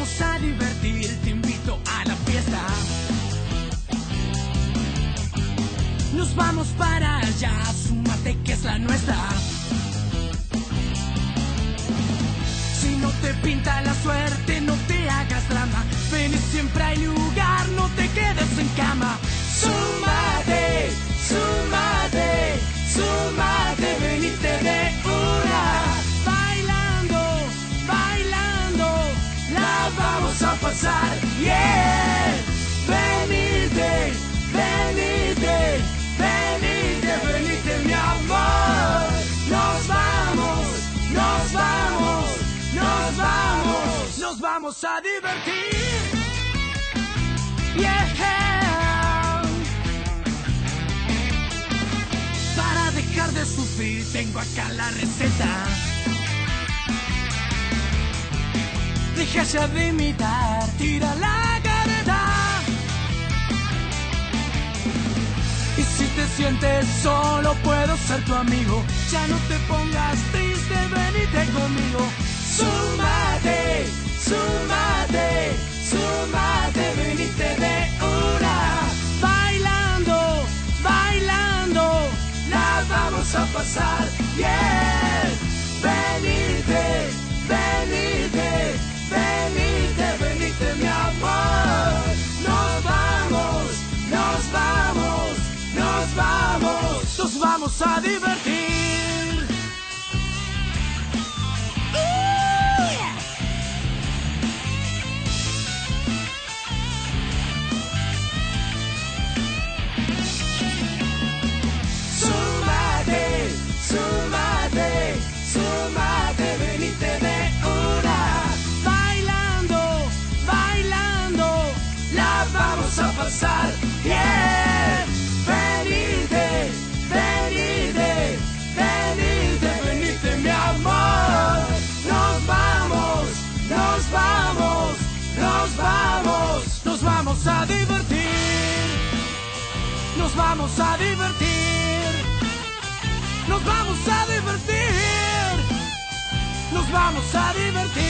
vamos a divertir, te invito a la fiesta. Nos vamos para allá, súmate que es la nuestra. Si no te pinta la suerte, no te hagas drama. Ven, siempre hay lugar, no te quedes en cama. Súmate, súmate, súmate, ven y te de una. Bailando, bailando, la vamos a pasar, yeah. Venite, venite, venite, venite, mi amor. Nos vamos, nos vamos, nos vamos, nos vamos a divertir, yeah. Dejar de sufrir, tengo acá la receta. Deja ya de imitar, tira la careta. Y si te sientes solo, puedo ser tu amigo. Ya no te pongas triste, venite conmigo. Súmate, súmate, súmate, venite de una. Bailando, bailando, la vamos a pasar, yeah. Venite, venite, venite, venite, mi amor. Nos vamos, nos vamos, nos vamos, nos vamos a divertir. Súmate, súmate, venite de una. Bailando, bailando, la vamos a pasar, yeah. Venite, venite, venite, venite, mi amor. Nos vamos, nos vamos, nos vamos, nos vamos a divertir. Nos vamos a divertir. Nos vamos a divertir. Nos vamos a divertir.